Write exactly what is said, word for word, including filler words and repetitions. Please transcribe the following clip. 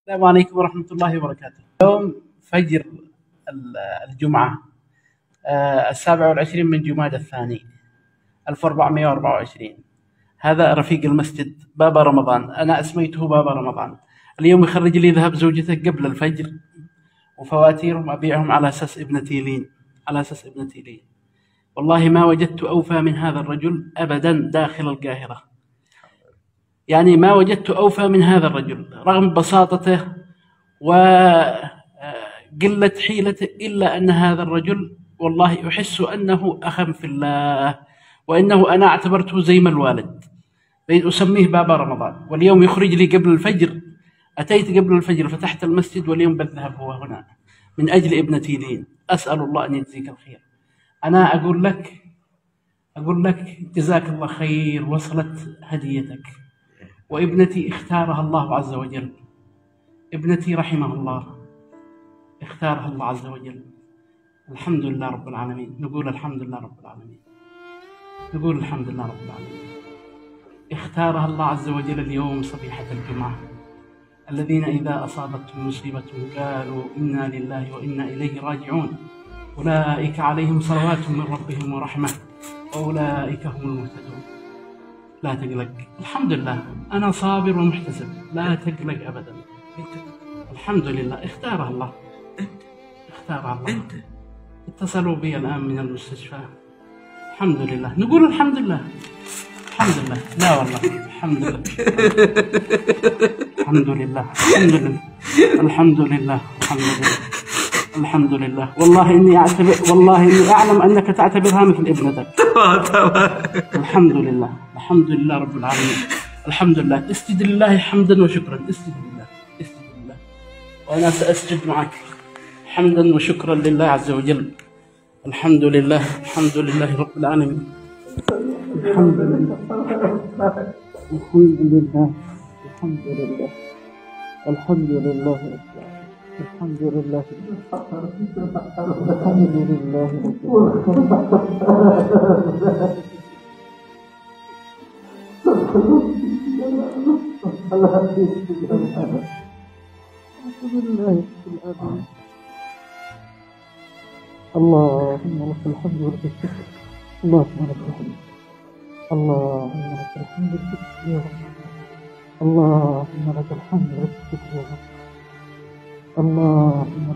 السلام عليكم ورحمة الله وبركاته. اليوم فجر الجمعة السابع والعشرين من جمادى الثاني ألف وأربعمائة وأربعة وعشرين. هذا رفيق المسجد بابا رمضان، أنا أسميته بابا رمضان. اليوم يخرج لي ذهب زوجته قبل الفجر وفواتيرهم أبيعهم على أساس ابنتي لين، على أساس ابنتي لين. والله ما وجدت أوفى من هذا الرجل أبدا داخل القاهرة، يعني ما وجدت أوفى من هذا الرجل رغم بساطته وقلة حيلته، إلا أن هذا الرجل والله أحس أنه أخا في الله، وأنه أنا اعتبرته زي ما الوالد، أسميه بابا رمضان. واليوم يخرج لي قبل الفجر، أتيت قبل الفجر فتحت المسجد واليوم بذهب هو هنا من أجل ابنتي لين. أسأل الله أن يجزيك الخير. أنا أقول لك أقول لك جزاك الله خير، وصلت هديتك، وابنتي اختارها الله عز وجل، ابنتي رحمه الله اختارها الله عز وجل. الحمد لله رب العالمين، نقول الحمد لله رب العالمين، نقول الحمد لله رب العالمين. اختارها الله عز وجل اليوم صبيحة الجمعة، الذين إذا أصابتهم مصيبة قالوا إنا لله وإنا إليه راجعون، أولئك عليهم صلوات من ربهم ورحمة وأولئك هم المهتدون. لا تقلق، الحمد لله أنا صابر ومحتسب، لا تقلق أبدا. الحمد لله اختارها الله، اختارها الله. اتصلوا بي الآن من المستشفى. الحمد لله، نقول الحمد لله، الحمد لله. لا والله الحمد لله، الحمد لله، الحمد لله، الحمد لله، الحمد لله، الحمد لله. والله إني أعتبر، والله إني أعلم أنك تعتبرها مثل ابنتك. الحمد لله، الحمد لله رب العالمين، الحمد لله. اسجد لله حمدا وشكرا، اسجد لله، اسجد لله، وأنا سأسجد معك حمدا وشكرا لله عز وجل. الحمد لله، الحمد لله رب العالمين، الحمد لله، الحمد لله، الحمد لله، الحمد لله، الحمد لله، الحمد لله. الله يسلمك، الله يسلمك. اللهم لك الحمد ولك الشكر، اللهم لك الحمد، اللهم لك الحمد ولك الشكر يا رب، اللهم لك الحمد ولك الشكر يا رب، اللهم